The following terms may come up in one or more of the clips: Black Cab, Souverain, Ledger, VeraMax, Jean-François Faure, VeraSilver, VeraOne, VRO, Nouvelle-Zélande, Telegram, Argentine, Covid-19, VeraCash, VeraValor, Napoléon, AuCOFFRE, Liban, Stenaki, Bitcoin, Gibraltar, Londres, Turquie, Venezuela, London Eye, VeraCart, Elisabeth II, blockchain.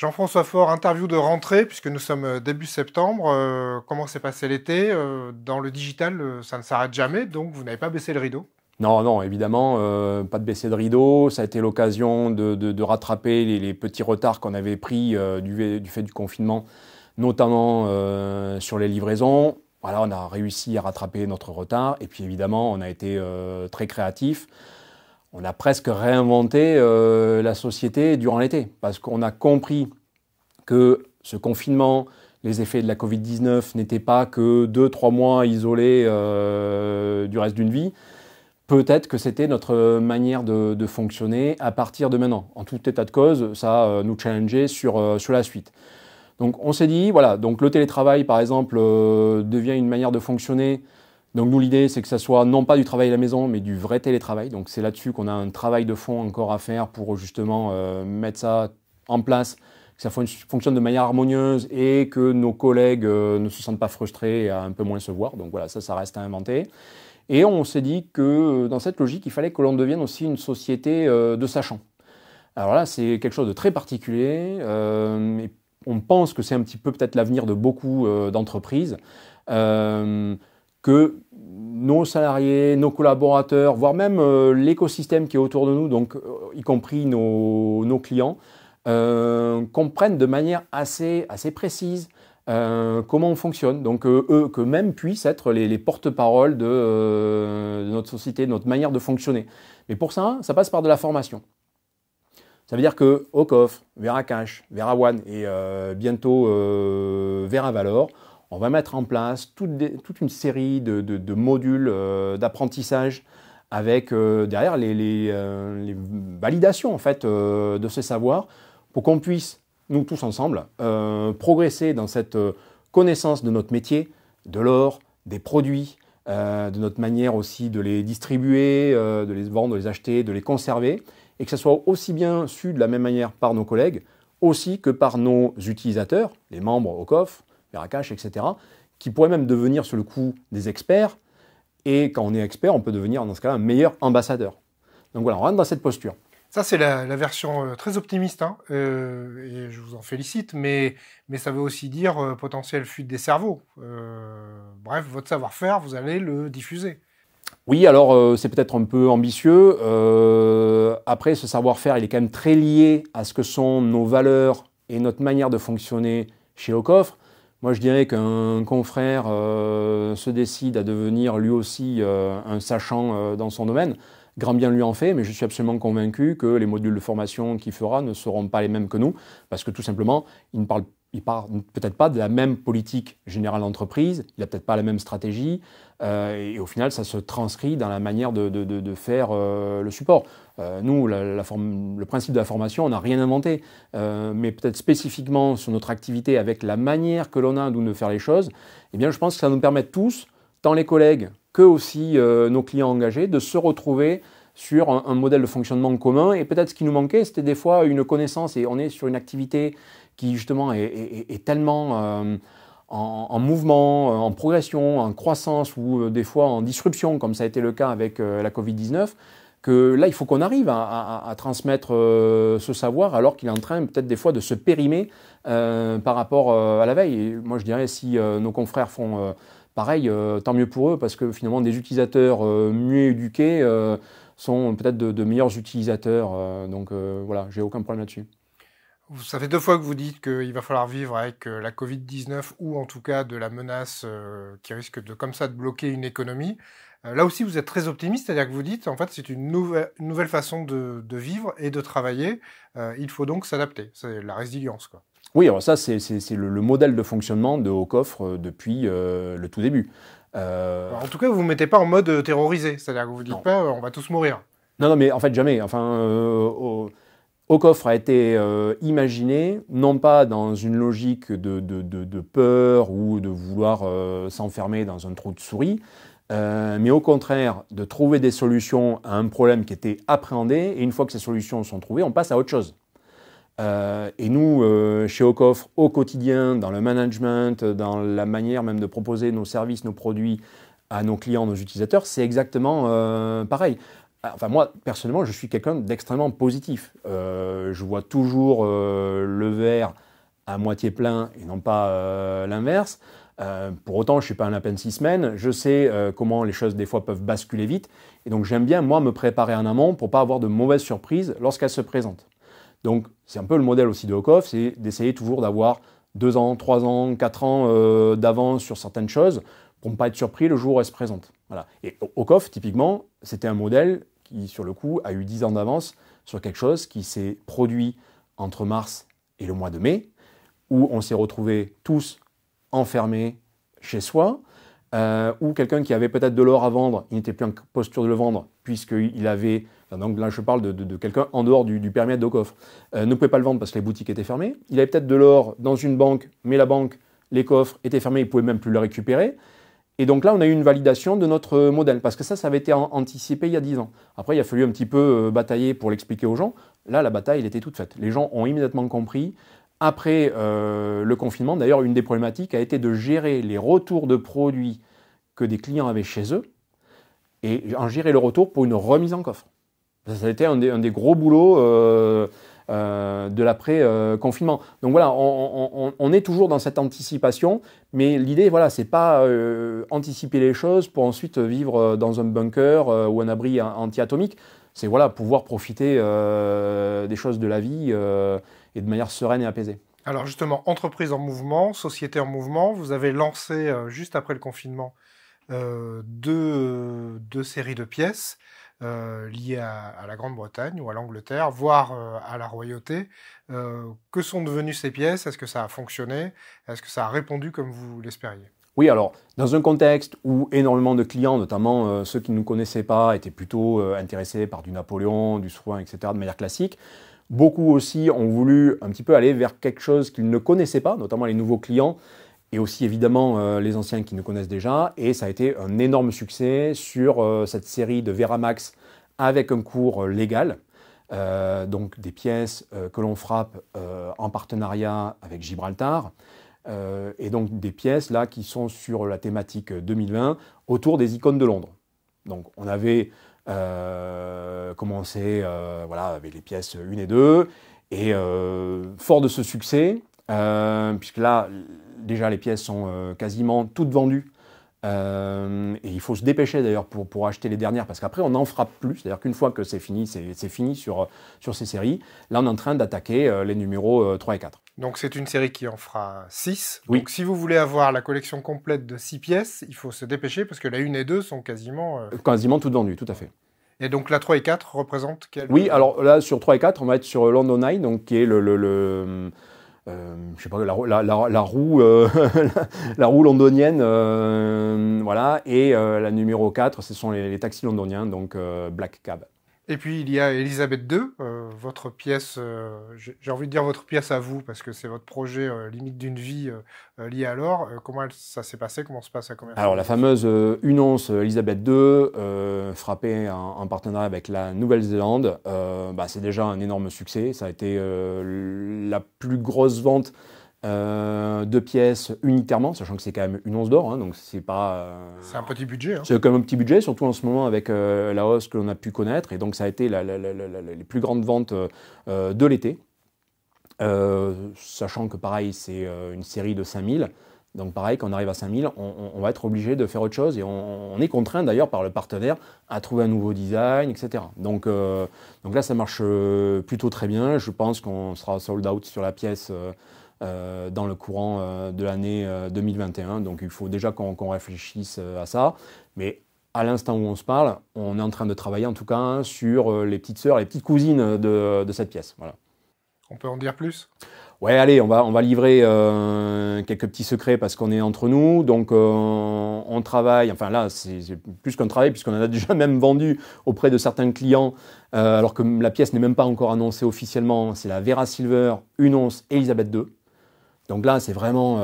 Jean-François Faure, interview de rentrée, puisque nous sommes début septembre. Comment s'est passé l'été? Dans le digital, ça ne s'arrête jamais, donc vous n'avez pas baissé le rideau? Non, non, évidemment, pas de baisser de rideau. Ça a été l'occasion de rattraper les petits retards qu'on avait pris du fait du confinement, notamment sur les livraisons. Voilà, on a réussi à rattraper notre retard. Et puis évidemment, on a été très créatifs. On a presque réinventé la société durant l'été, parce qu'on a compris que ce confinement, les effets de la Covid-19 n'étaient pas que 2-3 mois isolés du reste d'une vie. Peut-être que c'était notre manière de fonctionner à partir de maintenant. En tout état de cause, ça nous challengeait sur la suite. Donc on s'est dit, voilà, donc le télétravail par exemple devient une manière de fonctionner. Donc nous, l'idée, c'est que ça soit non pas du travail à la maison, mais du vrai télétravail. Donc c'est là-dessus qu'on a un travail de fond encore à faire pour justement mettre ça en place, que ça fonctionne de manière harmonieuse et que nos collègues ne se sentent pas frustrés et à un peu moins se voir. Donc voilà, ça reste à inventer. Et on s'est dit que dans cette logique, il fallait que l'on devienne aussi une société de sachants. Alors là, c'est quelque chose de très particulier. Et on pense que c'est un petit peu peut-être l'avenir de beaucoup d'entreprises. Que nos salariés, nos collaborateurs, voire même l'écosystème qui est autour de nous, donc y compris nos clients, comprennent de manière assez précise comment on fonctionne. Donc eux, que même puissent être les porte-paroles de notre société, de notre manière de fonctionner. Mais pour ça, ça passe par de la formation. Ça veut dire que AuCOFFRE, VeraCash, VeraOne et bientôt VeraValor, on va mettre en place toute une série de modules d'apprentissage avec derrière les validations en fait, de ces savoirs pour qu'on puisse, nous tous ensemble, progresser dans cette connaissance de notre métier, de l'or, des produits, de notre manière aussi de les distribuer, de les vendre, de les acheter, de les conserver, et que ça soit aussi bien su de la même manière par nos collègues, aussi que par nos utilisateurs, les membres AuCOFFRE, VeraCash, etc., qui pourraient même devenir sur le coup des experts. Et quand on est expert, on peut devenir dans ce cas-là un meilleur ambassadeur. Donc voilà, on rentre dans cette posture. Ça, c'est la version très optimiste, hein, et je vous en félicite, mais ça veut aussi dire potentielle fuite des cerveaux. Bref, votre savoir-faire, vous allez le diffuser. Oui, alors c'est peut-être un peu ambitieux. Après, ce savoir-faire, il est quand même très lié à ce que sont nos valeurs et notre manière de fonctionner chez AuCOFFRE. Moi, je dirais qu'un confrère se décide à devenir lui aussi un sachant dans son domaine. Grand bien lui en fait, mais je suis absolument convaincu que les modules de formation qu'il fera ne seront pas les mêmes que nous, parce que tout simplement, il ne parle peut-être pas de la même politique générale d'entreprise, il n'a peut-être pas la même stratégie, et au final, ça se transcrit dans la manière de faire le support. Nous, le principe de la formation, on n'a rien inventé, mais peut-être spécifiquement sur notre activité, avec la manière que l'on a de faire les choses, eh bien, je pense que ça nous permet tous, tant les collègues que aussi nos clients engagés, de se retrouver sur un modèle de fonctionnement commun. Et peut-être ce qui nous manquait, c'était des fois une connaissance, et on est sur une activité qui justement est tellement en mouvement, en progression, en croissance, ou des fois en disruption, comme ça a été le cas avec la Covid-19, que là, il faut qu'on arrive à transmettre ce savoir, alors qu'il est en train peut-être des fois de se périmer par rapport à la veille. Et moi, je dirais, si nos confrères font pareil, tant mieux pour eux, parce que finalement, des utilisateurs mieux éduqués sont peut-être de meilleurs utilisateurs. Donc voilà, j'ai aucun problème là-dessus. Ça fait 2 fois que vous dites qu'il va falloir vivre avec la Covid-19, ou en tout cas de la menace qui risque comme ça de bloquer une économie. Là aussi, vous êtes très optimiste, c'est-à-dire que vous dites, en fait, c'est une nouvelle façon de vivre et de travailler. Il faut donc s'adapter. C'est la résilience, quoi. Oui, alors ça, c'est le modèle de fonctionnement de AuCOFFRE depuis le tout début. En tout cas, vous ne vous mettez pas en mode terrorisé, c'est-à-dire que vous ne vous dites pas on va tous mourir. Non, non, mais en fait, jamais. Enfin, AuCOFFRE a été imaginé, non pas dans une logique de peur ou de vouloir s'enfermer dans un trou de souris, mais au contraire, de trouver des solutions à un problème qui était appréhendé, et une fois que ces solutions sont trouvées, on passe à autre chose. Et nous, chez AuCOFFRE, au quotidien, dans le management, dans la manière même de proposer nos services, nos produits à nos clients, nos utilisateurs, c'est exactement pareil. Enfin, moi, personnellement, je suis quelqu'un d'extrêmement positif. Je vois toujours le verre à moitié plein et non pas l'inverse. Pour autant, je ne suis pas un lapin de 6 semaines. Je sais comment les choses, des fois, peuvent basculer vite. Et donc, j'aime bien, moi, me préparer en amont pour ne pas avoir de mauvaises surprises lorsqu'elles se présentent. Donc, c'est un peu le modèle aussi de AuCOFFRE, c'est d'essayer toujours d'avoir 2 ans, 3 ans, 4 ans d'avance sur certaines choses pour ne pas être surpris le jour où elle se présente. Voilà. Et AuCOFFRE, typiquement, c'était un modèle qui, sur le coup, a eu 10 ans d'avance sur quelque chose qui s'est produit entre mars et le mois de mai, où on s'est retrouvés tous enfermés chez soi, où quelqu'un qui avait peut-être de l'or à vendre, il n'était plus en posture de le vendre, puisqu'il avait... Enfin, donc là, je parle de quelqu'un en dehors du périmètre d'AuCOFFRE. Ne pouvait pas le vendre parce que les boutiques étaient fermées. Il avait peut-être de l'or dans une banque, mais la banque, les coffres étaient fermés, il ne pouvait même plus le récupérer. Et donc là, on a eu une validation de notre modèle, parce que ça avait été anticipé il y a 10 ans. Après, il a fallu un petit peu batailler pour l'expliquer aux gens. Là, la bataille, elle était toute faite. Les gens ont immédiatement compris. Après le confinement, d'ailleurs, une des problématiques a été de gérer les retours de produits que des clients avaient chez eux et en gérer le retour pour une remise en coffre. Ça a été un des gros boulots de l'après-confinement. Donc voilà, on est toujours dans cette anticipation, mais l'idée, voilà, c'est pas anticiper les choses pour ensuite vivre dans un bunker ou un abri anti-atomique. C'est voilà, pouvoir profiter des choses de la vie et de manière sereine et apaisée. Alors justement, entreprise en mouvement, société en mouvement, vous avez lancé, juste après le confinement, deux séries de pièces. Liées à la Grande-Bretagne ou à l'Angleterre, voire à la royauté. Que sont devenues ces pièces? Est-ce que ça a fonctionné? Est-ce que ça a répondu comme vous l'espériez? Oui, alors, dans un contexte où énormément de clients, notamment ceux qui ne nous connaissaient pas, étaient plutôt intéressés par du Napoléon, du Souverain, etc., de manière classique, beaucoup aussi ont voulu un petit peu aller vers quelque chose qu'ils ne connaissaient pas, notamment les nouveaux clients, et aussi évidemment les anciens qui nous connaissent déjà, et ça a été un énorme succès sur cette série de VeraMax avec un cours légal, donc des pièces que l'on frappe en partenariat avec Gibraltar, et donc des pièces là qui sont sur la thématique 2020 autour des icônes de Londres. Donc on avait commencé voilà, avec les pièces 1 et 2, et fort de ce succès, puisque là, déjà, les pièces sont quasiment toutes vendues. Et il faut se dépêcher, d'ailleurs, pour acheter les dernières, parce qu'après, on n'en frappe plus. C'est-à-dire qu'une fois que c'est fini, c'est fini sur ces séries. Là, on est en train d'attaquer les numéros 3 et 4. Donc, c'est une série qui en fera 6. Oui. Donc, si vous voulez avoir la collection complète de 6 pièces, il faut se dépêcher, parce que la 1 et 2 sont quasiment... Quasiment toutes vendues, tout à fait. Et donc, la 3 et 4 représentent quelle... Oui, alors là, sur 3 et 4, on va être sur London Eye, donc qui est je sais pas, la roue londonienne, voilà, et la numéro 4, ce sont les taxis londoniens, donc Black Cab. Et puis il y a Elisabeth II, votre pièce, j'ai envie de dire votre pièce à vous, parce que c'est votre projet limite d'une vie liée à l'or. Comment ça s'est passé? Comment se passe la commercialisation? Alors la fameuse une once Elisabeth II, frappée en partenariat avec la Nouvelle-Zélande, bah, c'est déjà un énorme succès. Ça a été la plus grosse vente de pièces unitairement, sachant que c'est quand même une once d'or, hein, donc c'est pas... C'est un petit budget. Hein. C'est quand même un petit budget, surtout en ce moment avec la hausse que l'on a pu connaître, et donc ça a été les plus grandes ventes de l'été, sachant que pareil, c'est une série de 5000, donc pareil, quand on arrive à 5000, on va être obligé de faire autre chose, et on est contraint d'ailleurs par le partenaire à trouver un nouveau design, etc. Donc là, ça marche plutôt très bien, je pense qu'on sera sold out sur la pièce... dans le courant de l'année 2021. Donc il faut déjà qu'on réfléchisse à ça. Mais à l'instant où on se parle, on est en train de travailler en tout cas hein, sur les petites sœurs, les petites cousines de cette pièce. Voilà. On peut en dire plus? Ouais, allez, on va livrer quelques petits secrets parce qu'on est entre nous. Donc on travaille, enfin là c'est plus qu'un travail puisqu'on en a déjà même vendu auprès de certains clients alors que la pièce n'est même pas encore annoncée officiellement. C'est la VeraSilver, une once, Elisabeth II. Donc là, c'est vraiment...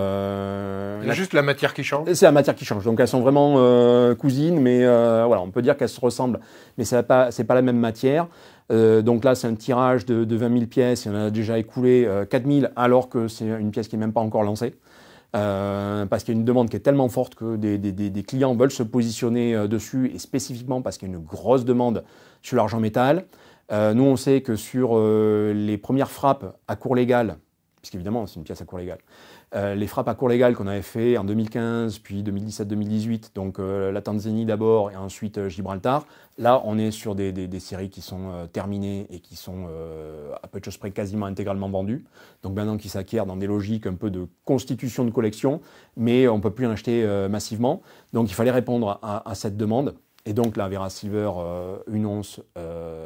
Il y a juste la matière qui change. C'est la matière qui change. Donc elles sont vraiment cousines, mais voilà, on peut dire qu'elles se ressemblent. Mais ce n'est pas la même matière. Donc là, c'est un tirage de 20 000 pièces. Il y en a déjà écoulé 4 000, alors que c'est une pièce qui n'est même pas encore lancée. parce qu'il y a une demande qui est tellement forte que des clients veulent se positionner dessus, et spécifiquement parce qu'il y a une grosse demande sur l'argent métal. Nous, on sait que sur les premières frappes à cours légal, puisqu'évidemment, c'est une pièce à cours légal, les frappes à cours légal qu'on avait fait en 2015, puis 2017-2018, donc la Tanzanie d'abord et ensuite Gibraltar, là, on est sur des séries qui sont terminées et qui sont, à peu de choses près, quasiment intégralement vendues. Donc maintenant, qui s'acquièrent dans des logiques un peu de constitution de collection, mais on ne peut plus en acheter massivement. Donc il fallait répondre à cette demande. Et donc là, VeraSilver, une once,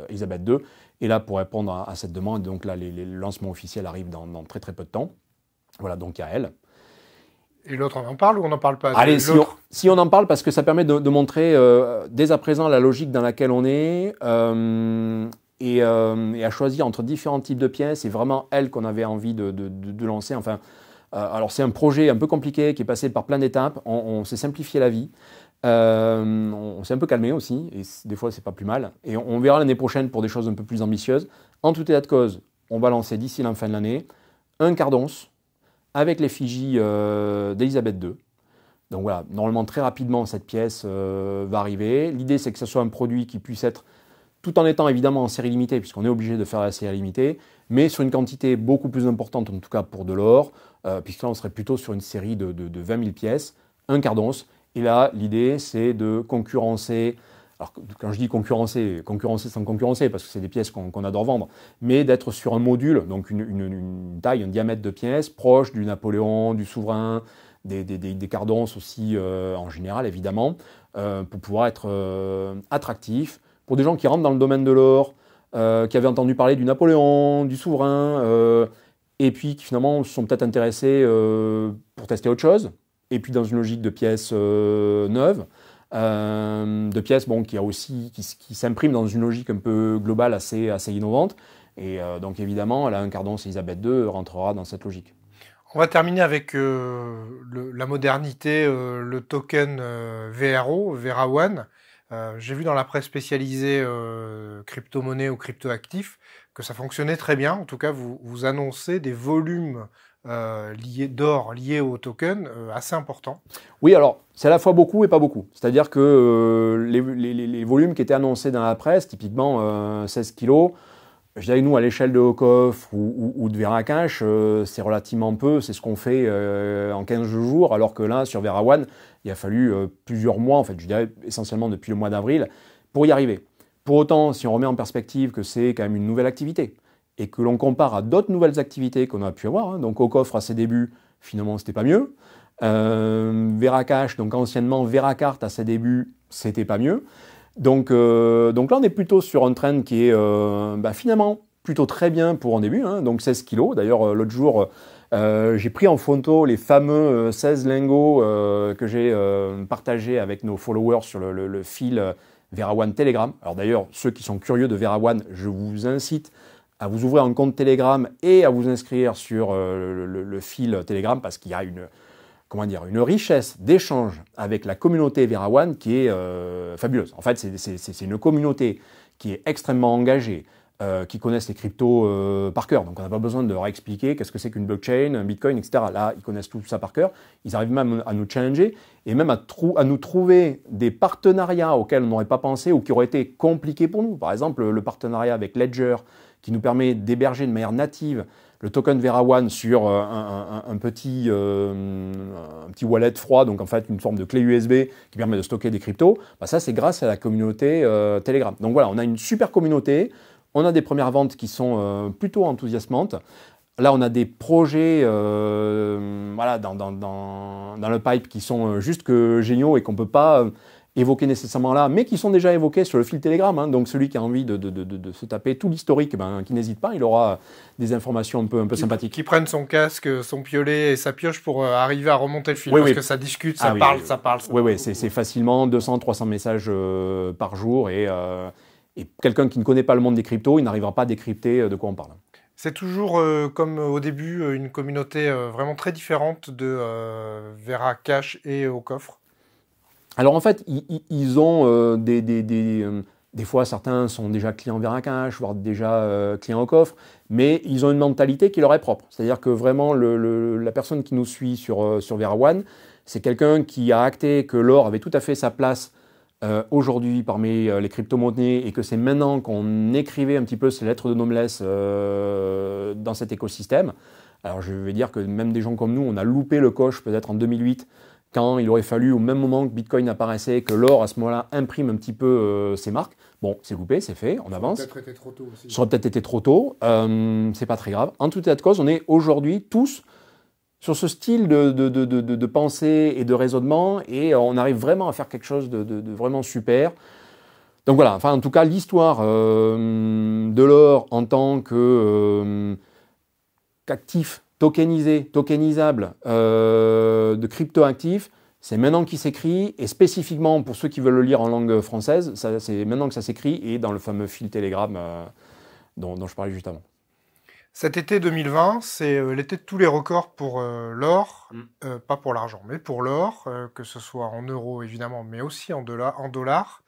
Elisabeth II. Et là, pour répondre à cette demande, donc là, les lancements officiels arrivent dans très très peu de temps. Voilà, donc à elle. Et l'autre, on en parle ou on n'en parle pas? Allez, si on en parle, parce que ça permet de montrer dès à présent la logique dans laquelle on est, et à choisir entre différents types de pièces. C'est vraiment elle qu'on avait envie de lancer. Enfin, alors c'est un projet un peu compliqué qui est passé par plein d'étapes. On s'est simplifié la vie. On s'est un peu calmé aussi, et des fois c'est pas plus mal, et on verra l'année prochaine pour des choses un peu plus ambitieuses. En tout état de cause, on va lancer d'ici la fin de l'année un quart d'once avec l'effigie d'Elisabeth II. Donc voilà, normalement très rapidement cette pièce va arriver. L'idée, c'est que ce soit un produit qui puisse être, tout en étant évidemment en série limitée, puisqu'on est obligé de faire la série limitée, mais sur une quantité beaucoup plus importante, en tout cas pour de l'or, puisque là on serait plutôt sur une série de 20 000 pièces, un quart d'once. Et là, l'idée, c'est de concurrencer, alors quand je dis concurrencer, concurrencer sans concurrencer, parce que c'est des pièces qu'on adore vendre, mais d'être sur un module, donc une taille, un diamètre de pièces, proche du Napoléon, du Souverain, des quarts d'once aussi en général, évidemment, pour pouvoir être attractif pour des gens qui rentrent dans le domaine de l'or, qui avaient entendu parler du Napoléon, du Souverain, et puis qui finalement se sont peut-être intéressés pour tester autre chose. Et puis dans une logique de pièces neuves, de pièces bon, qui s'impriment dans une logique un peu globale, assez innovante. Et donc évidemment, là, un quart d'once Elisabeth II rentrera dans cette logique. On va terminer avec la modernité, le token VRO, VeraOne. J'ai vu dans la presse spécialisée crypto-monnaie ou crypto-actif que ça fonctionnait très bien. En tout cas, vous annoncez des volumes d'or lié au token assez important. Oui, alors c'est à la fois beaucoup et pas beaucoup. C'est-à-dire que les volumes qui étaient annoncés dans la presse, typiquement 16 kilos, je dirais nous à l'échelle de AuCOFFRE ou de VeraCash, c'est relativement peu, c'est ce qu'on fait en 15 jours, alors que là sur VeraOne, il a fallu plusieurs mois, en fait, je dirais essentiellement depuis le mois d'avril, pour y arriver. Pour autant, si on remet en perspective que c'est quand même une nouvelle activité, et que l'on compare à d'autres nouvelles activités qu'on a pu avoir, hein. Donc AuCOFFRE à ses débuts, finalement, c'était pas mieux. VeraCash, donc anciennement VeraCart à ses débuts, c'était pas mieux. Donc là, on est plutôt sur un trend qui est finalement plutôt très bien pour un début, hein. Donc 16 kilos. D'ailleurs, l'autre jour, j'ai pris en photo les fameux 16 lingots que j'ai partagés avec nos followers sur le fil VeraOne Telegram. Alors d'ailleurs, ceux qui sont curieux de VeraOne, je vous incite à vous ouvrir un compte Telegram et à vous inscrire sur le fil Telegram, parce qu'il y a une richesse d'échanges avec la communauté VeraOne qui est fabuleuse. En fait, c'est une communauté qui est extrêmement engagée, qui connaissent les cryptos par cœur. Donc on n'a pas besoin de leur expliquer qu'est-ce que c'est qu'une blockchain, un bitcoin, etc. Là, ils connaissent tout ça par cœur. Ils arrivent même à nous challenger et même à nous trouver des partenariats auxquels on n'aurait pas pensé ou qui auraient été compliqués pour nous. Par exemple, le partenariat avec Ledger, qui nous permet d'héberger de manière native le token VeraOne sur un petit wallet froid, donc en fait une forme de clé USB qui permet de stocker des cryptos, ça c'est grâce à la communauté Telegram. Donc voilà, on a une super communauté, on a des premières ventes qui sont plutôt enthousiasmantes. Là, on a des projets dans le pipe qui sont juste que géniaux et qu'on ne peut pas évoqués nécessairement là, mais qui sont déjà évoqués sur le fil Telegram, hein. Donc celui qui a envie de se taper tout l'historique, qui n'hésite pas, il aura des informations un peu sympathiques. Qui prennent son casque, son piolet et sa pioche pour arriver à remonter le fil, oui, parce que ça discute, ça parle. Oui, c'est facilement 200, 300 messages par jour, et quelqu'un qui ne connaît pas le monde des cryptos, il n'arrivera pas à décrypter de quoi on parle. C'est toujours, comme au début, une communauté vraiment très différente de VeraCash et AuCOFFRE. Alors en fait, ils ont Des fois, certains sont déjà clients VeraCash, voire déjà clients AuCOFFRE, mais ils ont une mentalité qui leur est propre. C'est-à-dire que vraiment, la personne qui nous suit sur VeraOne, c'est quelqu'un qui a acté que l'or avait tout à fait sa place aujourd'hui parmi les crypto-monnaies et que c'est maintenant qu'on écrivait un petit peu ces lettres de noblesse dans cet écosystème. Alors, je vais dire que même des gens comme nous, on a loupé le coche peut-être en 2008, quand il aurait fallu, au même moment que Bitcoin apparaissait, que l'or, à ce moment-là, imprime un petit peu ses marques. Bon, c'est loupé, c'est fait, on avance. Ça aurait peut-être été trop tôt aussi. Ça aurait peut-être été trop tôt, c'est pas très grave. En tout état de cause, on est aujourd'hui tous sur ce style de pensée et de raisonnement, et on arrive vraiment à faire quelque chose de vraiment super. Donc voilà, enfin, en tout cas, l'histoire de l'or en tant que qu'actif, tokenisé, tokenisable, de crypto-actifs, c'est maintenant qu'il s'écrit, et spécifiquement pour ceux qui veulent le lire en langue française, c'est maintenant que ça s'écrit, et dans le fameux fil Telegram dont je parlais juste avant. Cet été 2020, c'est l'été de tous les records pour l'or, pas pour l'argent, mais pour l'or, que ce soit en euros évidemment, mais aussi en dollars.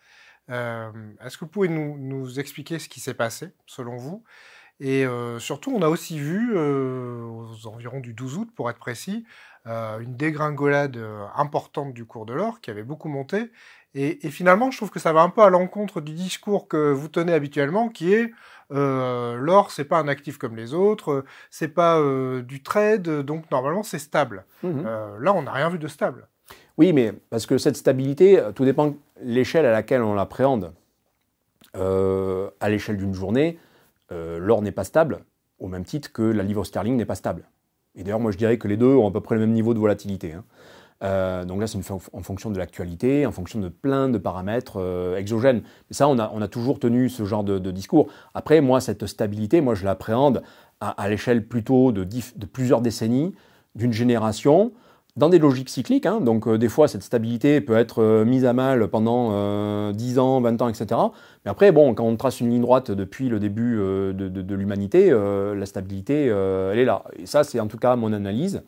Est-ce que vous pouvez nous expliquer ce qui s'est passé, selon vous ? Et surtout, on a aussi vu, aux environs du 12 août, pour être précis, une dégringolade importante du cours de l'or, qui avait beaucoup monté. Et finalement, je trouve que ça va un peu à l'encontre du discours que vous tenez habituellement, qui est l'or, c'est pas un actif comme les autres, c'est pas du trade, donc normalement c'est stable. Mmh. Là, on n'a rien vu de stable. Oui, mais parce que cette stabilité, tout dépend de l'échelle à laquelle on l'appréhende. À l'échelle d'une journée, l'or n'est pas stable, au même titre que la livre sterling n'est pas stable. Et d'ailleurs, moi, je dirais que les deux ont à peu près le même niveau de volatilité. Hein. Donc là, c'est en fonction de l'actualité, en fonction de plein de paramètres exogènes. Mais ça, on a toujours tenu ce genre de discours. Après, moi, cette stabilité, moi, je l'appréhende à l'échelle plutôt de plusieurs décennies, d'une génération, dans des logiques cycliques. Hein. Donc, des fois, cette stabilité peut être mise à mal pendant 10 ans, 20 ans, etc. Mais après, bon, quand on trace une ligne droite depuis le début de l'humanité, la stabilité, elle est là. Et ça, c'est en tout cas mon analyse.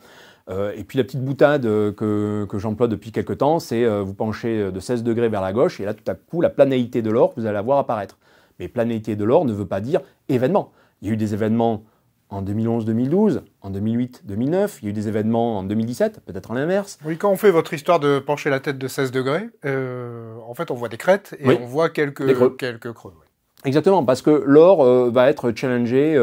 Et puis, la petite boutade que j'emploie depuis quelques temps, c'est vous penchez de 16 degrés vers la gauche, et là, tout à coup, la planéité de l'or, vous allez la voir apparaître. Mais planéité de l'or ne veut pas dire événement. Il y a eu des événements en 2011-2012, en 2008-2009, il y a eu des événements en 2017, peut-être en l'inverse. Oui, quand on fait votre histoire de pencher la tête de 16 degrés, en fait, on voit des crêtes et oui, on voit quelques creux. Oui. Exactement, parce que l'or va être challengé,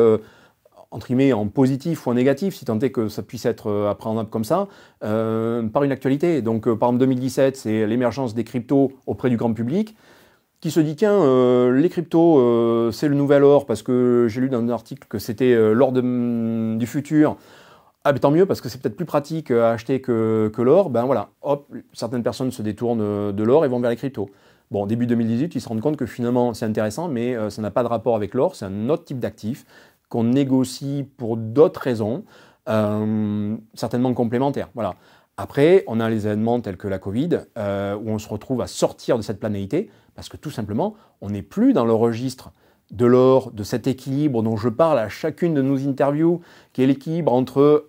entre guillemets, en positif ou en négatif, si tant est que ça puisse être appréhendable comme ça, par une actualité. Donc, par exemple, 2017, c'est l'émergence des cryptos auprès du grand public, qui se dit, tiens, les cryptos, c'est le nouvel or, parce que j'ai lu dans un article que c'était l'or du futur. Ah, mais tant mieux, parce que c'est peut-être plus pratique à acheter que l'or. Ben voilà, hop, certaines personnes se détournent de l'or et vont vers les cryptos. Bon, début 2018, ils se rendent compte que finalement, c'est intéressant, mais ça n'a pas de rapport avec l'or, c'est un autre type d'actif qu'on négocie pour d'autres raisons, certainement complémentaires, voilà. Après, on a les événements tels que la Covid, où on se retrouve à sortir de cette planéité, parce que tout simplement, on n'est plus dans le registre de l'or, de cet équilibre dont je parle à chacune de nos interviews, qui est l'équilibre entre,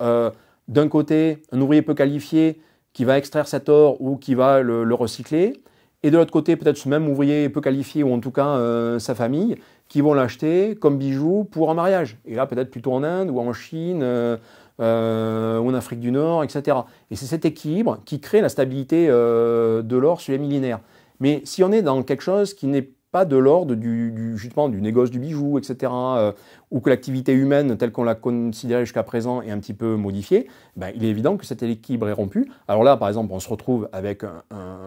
d'un côté, un ouvrier peu qualifié qui va extraire cet or ou qui va le recycler, et de l'autre côté, peut-être ce même ouvrier peu qualifié, ou en tout cas sa famille, qui vont l'acheter comme bijoux pour un mariage. Et là, peut-être plutôt en Inde ou en Chine, ou en Afrique du Nord, etc. Et c'est cet équilibre qui crée la stabilité de l'or sur les millénaires. Mais si on est dans quelque chose qui n'est pas de l'ordre du négoce du bijou, etc., ou que l'activité humaine, telle qu'on l'a considérée jusqu'à présent, est un petit peu modifiée, ben, il est évident que cet équilibre est rompu. Alors là, par exemple, on se retrouve avec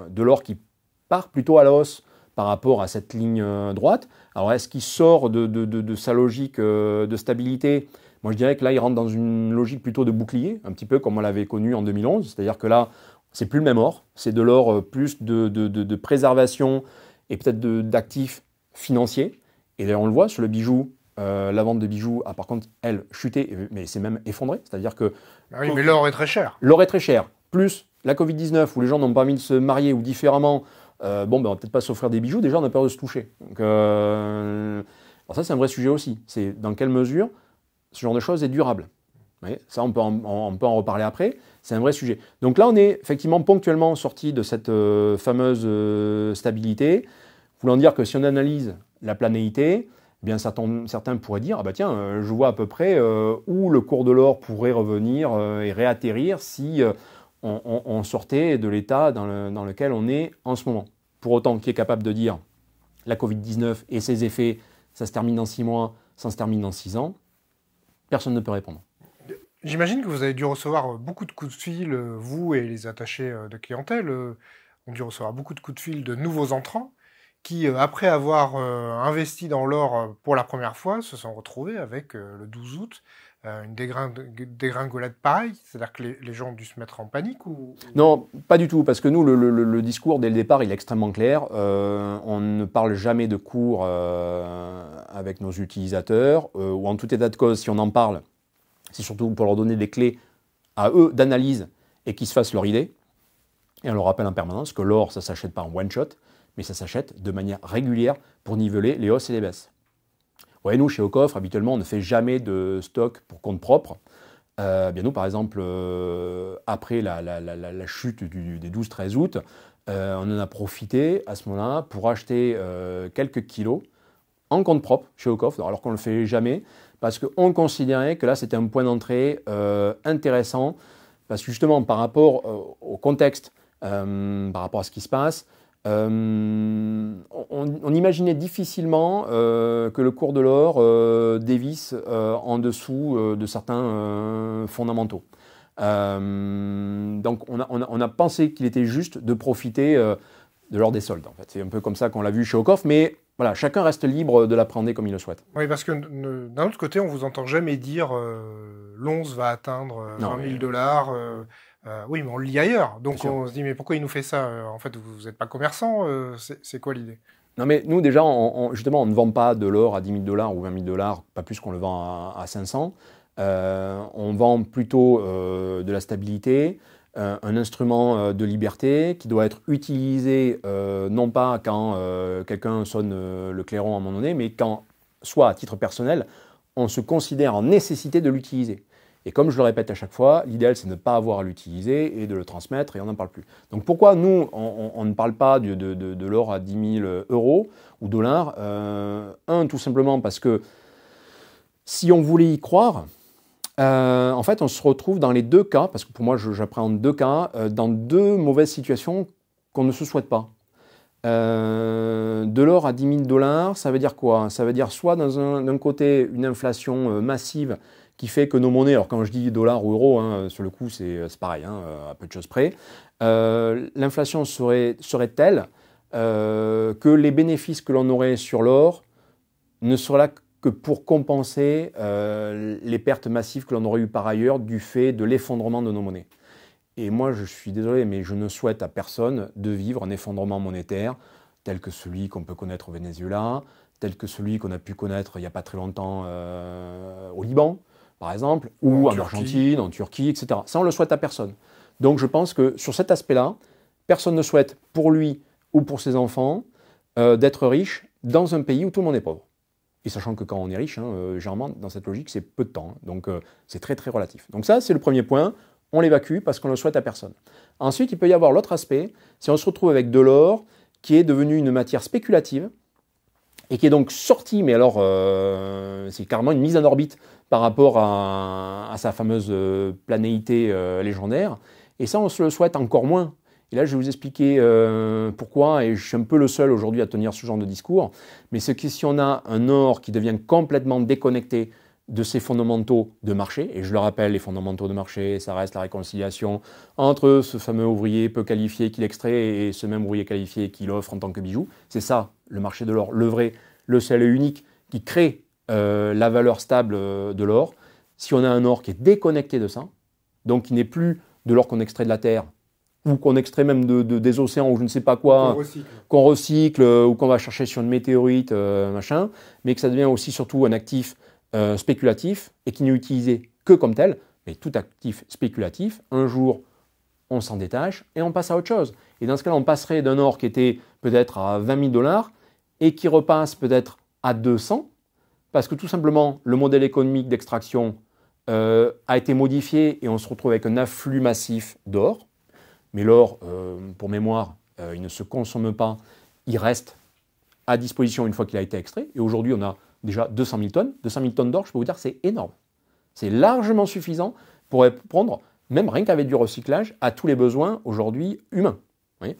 de l'or qui part plutôt à la hausse par rapport à cette ligne droite. Alors, est-ce qu'il sort de sa logique de stabilité ? Moi, je dirais que là, il rentre dans une logique plutôt de bouclier, un petit peu comme on l'avait connu en 2011. C'est-à-dire que là, c'est plus le même or. C'est de l'or plus de préservation et peut-être d'actifs financiers. Et d'ailleurs, on le voit sur le bijou. La vente de bijoux a par contre, elle, chuté, mais c'est même effondré. C'est-à-dire que... Oui, mais l'or est très cher. L'or est très cher. Plus la Covid-19, où les gens n'ont pas envie de se marier ou différemment, bon, ben, on va peut-être pas s'offrir des bijoux. Déjà, on a peur de se toucher. Donc, alors ça, c'est un vrai sujet aussi. C'est dans quelle mesure ce genre de choses est durable. Vous voyez, ça, on peut en reparler après. C'est un vrai sujet. Donc là, on est effectivement ponctuellement sorti de cette fameuse stabilité. Voulant dire que si on analyse la planéité, eh bien certains pourraient dire, ah bah tiens, je vois à peu près où le cours de l'or pourrait revenir et réatterrir si on sortait de l'état dans lequel on est en ce moment. Pour autant, qui est capable de dire la Covid-19 et ses effets, ça se termine dans 6 mois, ça se termine dans 6 ans, personne ne peut répondre. J'imagine que vous avez dû recevoir beaucoup de coups de fil, vous et les attachés de clientèle, ont dû recevoir beaucoup de coups de fil de nouveaux entrants qui, après avoir investi dans l'or pour la première fois, se sont retrouvés avec, le 12 août, une dégringolade pareille. C'est-à-dire que les gens ont dû se mettre en panique ou... Non, pas du tout, parce que nous, le discours, dès le départ, il est extrêmement clair. On ne parle jamais de cours avec nos utilisateurs, ou en tout état de cause, si on en parle, c'est surtout pour leur donner des clés à eux d'analyse et qu'ils se fassent leur idée. Et on leur rappelle en permanence que l'or, ça ne s'achète pas en one-shot, mais ça s'achète de manière régulière pour niveler les hausses et les baisses. Ouais, nous, chez AuCOFFRE, habituellement, on ne fait jamais de stock pour compte propre. Bien nous, par exemple, après la chute des 12-13 août, on en a profité à ce moment-là pour acheter quelques kilos en compte propre chez AuCOFFRE, alors qu'on ne le fait jamais, parce qu'on considérait que là, c'était un point d'entrée intéressant, parce que justement, par rapport au contexte, par rapport à ce qui se passe, on imaginait difficilement que le cours de l'or dévisse en dessous de certains fondamentaux. Donc on a pensé qu'il était juste de profiter de l'or des soldes. En fait. C'est un peu comme ça qu'on l'a vu chez AuCOFFRE, mais voilà, chacun reste libre de l'appréhender comme il le souhaite. Oui, parce que d'un autre côté, on ne vous entend jamais dire l'once va atteindre 20 000 $. Oui, mais on le lit ailleurs. Donc on se dit, mais pourquoi il nous fait ça? En fait, vous n'êtes pas commerçant, c'est quoi l'idée? Non, mais nous, déjà, justement, on ne vend pas de l'or à 10 000 $ ou 20 000 $, pas plus qu'on le vend à 500. On vend plutôt de la stabilité, un instrument de liberté qui doit être utilisé non pas quand quelqu'un sonne le clairon à un moment donné, mais quand, soit à titre personnel, on se considère en nécessité de l'utiliser. Et comme je le répète à chaque fois, l'idéal, c'est de ne pas avoir à l'utiliser et de le transmettre, et on n'en parle plus. Donc pourquoi nous, on ne parle pas de l'or à 10 000 € ou dollars? Un, tout simplement parce que si on voulait y croire, en fait, on se retrouve dans les deux cas, parce que pour moi, j'appréhende deux cas, dans deux mauvaises situations qu'on ne se souhaite pas. De l'or à 10 000 $, ça veut dire quoi? Ça veut dire soit d'un côté une inflation massive qui fait que nos monnaies, alors quand je dis dollars ou euros, hein, sur le coup c'est pareil, hein, à peu de choses près, l'inflation serait telle que les bénéfices que l'on aurait sur l'or ne seraient là que pour compenser les pertes massives que l'on aurait eues par ailleurs du fait de l'effondrement de nos monnaies. Et moi je suis désolé, mais je ne souhaite à personne de vivre un effondrement monétaire tel que celui qu'on peut connaître au Venezuela, tel que celui qu'on a pu connaître il n'y a pas très longtemps au Liban, par exemple, ou en Argentine, en Turquie, etc. Ça, on ne le souhaite à personne. Donc, je pense que sur cet aspect-là, personne ne souhaite pour lui ou pour ses enfants d'être riche dans un pays où tout le monde est pauvre. Et sachant que quand on est riche, hein, généralement, dans cette logique, c'est peu de temps. Hein, donc, c'est très, très relatif. Donc ça, c'est le premier point. On l'évacue parce qu'on ne le souhaite à personne. Ensuite, il peut y avoir l'autre aspect, c'est on se retrouve avec de l'or qui est devenu une matière spéculative et qui est donc sortie, mais alors c'est carrément une mise en orbite par rapport à sa fameuse planéité légendaire. Et ça, on se le souhaite encore moins. Et là, je vais vous expliquer pourquoi, et je suis un peu le seul aujourd'hui à tenir ce genre de discours, mais c'est que si on a un or qui devient complètement déconnecté de ses fondamentaux de marché, et je le rappelle, les fondamentaux de marché, ça reste la réconciliation entre ce fameux ouvrier peu qualifié qui l'extrait et ce même ouvrier qualifié qui l'offre en tant que bijou, c'est ça, le marché de l'or, le vrai, le seul et unique qui crée la valeur stable de l'or. Si on a un or qui est déconnecté de ça, donc qui n'est plus de l'or qu'on extrait de la terre, ou qu'on extrait même des océans, ou je ne sais pas quoi, qu'on recycle ou qu'on va chercher sur une météorite, machin, mais que ça devient aussi surtout un actif spéculatif et qui n'est utilisé que comme tel, mais tout actif spéculatif, un jour on s'en détache et on passe à autre chose. Et dans ce cas-là, on passerait d'un or qui était peut-être à 20 000 $ et qui repasse peut-être à 200 $, parce que tout simplement le modèle économique d'extraction a été modifié et on se retrouve avec un afflux massif d'or. Mais l'or, pour mémoire, il ne se consomme pas, il reste à disposition une fois qu'il a été extrait. Et aujourd'hui, on a déjà 200 000 tonnes. 200 000 tonnes d'or, je peux vous dire, c'est énorme. C'est largement suffisant pour répondre, même rien qu'avec du recyclage, à tous les besoins aujourd'hui humains. Vous voyez ?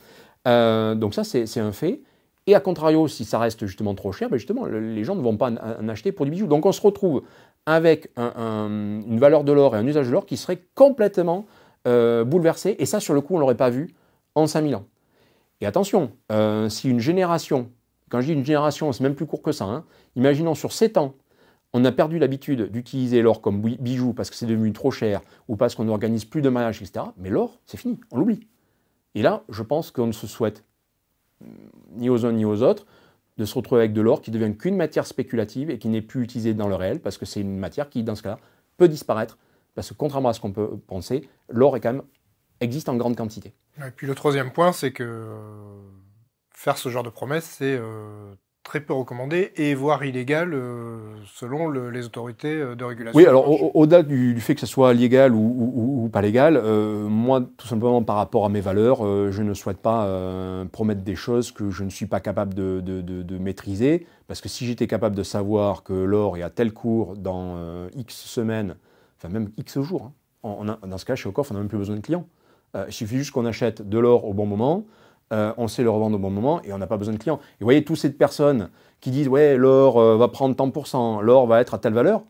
Donc ça, c'est un fait. Et à contrario, si ça reste justement trop cher, ben justement, les gens ne vont pas en acheter pour du bijou. Donc on se retrouve avec une valeur de l'or et un usage de l'or qui serait complètement bouleversé. Et ça, sur le coup, on ne l'aurait pas vu en 5000 ans. Et attention, si une génération, quand je dis une génération, c'est même plus court que ça, hein, imaginons sur 7 ans, on a perdu l'habitude d'utiliser l'or comme bijou parce que c'est devenu trop cher ou parce qu'on n'organise plus de mariage, etc. Mais l'or, c'est fini, on l'oublie. Et là, je pense qu'on ne se souhaite ni aux uns ni aux autres de se retrouver avec de l'or qui ne devient qu'une matière spéculative et qui n'est plus utilisée dans le réel parce que c'est une matière qui, dans ce cas-là, peut disparaître. Parce que contrairement à ce qu'on peut penser, l'or est quand même, existe en grande quantité. Et puis le troisième point, c'est que faire ce genre de promesses, c'est très peu recommandé et voire illégal selon les autorités de régulation. Oui, alors au-delà du fait que ce soit légal ou pas légal, moi, tout simplement par rapport à mes valeurs, je ne souhaite pas promettre des choses que je ne suis pas capable de maîtriser, parce que si j'étais capable de savoir que l'or est à tel cours dans X semaines, enfin même X jours, hein, dans ce cas, chez AuCOFFRE, on n'a même plus besoin de clients. Il suffit juste qu'on achète de l'or au bon moment, on sait le revendre au bon moment et on n'a pas besoin de clients. Et vous voyez, toutes ces personnes qui disent « Ouais, l'or va prendre tant pour cent, l'or va être à telle valeur ».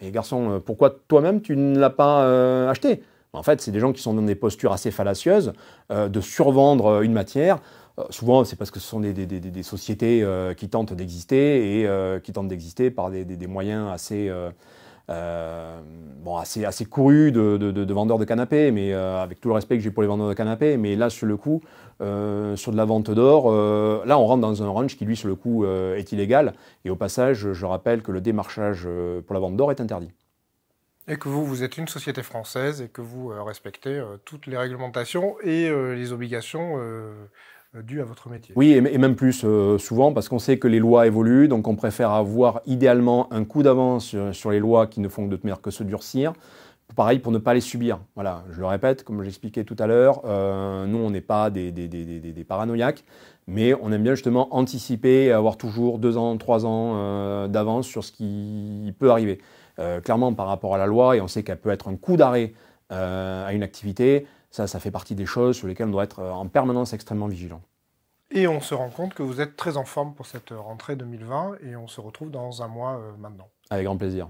Et garçon, pourquoi toi-même tu ne l'as pas acheté ? En fait, c'est des gens qui sont dans des postures assez fallacieuses de survendre une matière. Souvent, c'est parce que ce sont des sociétés qui tentent d'exister et qui tentent d'exister par des moyens assez... bon, assez couru de vendeurs de canapés, mais avec tout le respect que j'ai pour les vendeurs de canapés, mais là, sur le coup, sur de la vente d'or, là, on rentre dans un range qui, lui, sur le coup, est illégal. Et au passage, je rappelle que le démarchage pour la vente d'or est interdit. Et que vous êtes une société française et que vous respectez toutes les réglementations et les obligations dues à votre métier. Oui, et même plus souvent, parce qu'on sait que les lois évoluent, donc on préfère avoir idéalement un coup d'avance sur les lois qui ne font de manière que se durcir. Pareil, pour ne pas les subir. Voilà, je le répète, comme j'expliquais tout à l'heure, nous, on n'est pas des paranoïaques, mais on aime bien justement anticiper et avoir toujours 2 ans, 3 ans d'avance sur ce qui peut arriver. Clairement, par rapport à la loi, et on sait qu'elle peut être un coup d'arrêt à une activité, ça fait partie des choses sur lesquelles on doit être en permanence extrêmement vigilant. Et on se rend compte que vous êtes très en forme pour cette rentrée 2020 et on se retrouve dans un mois maintenant. Avec grand plaisir.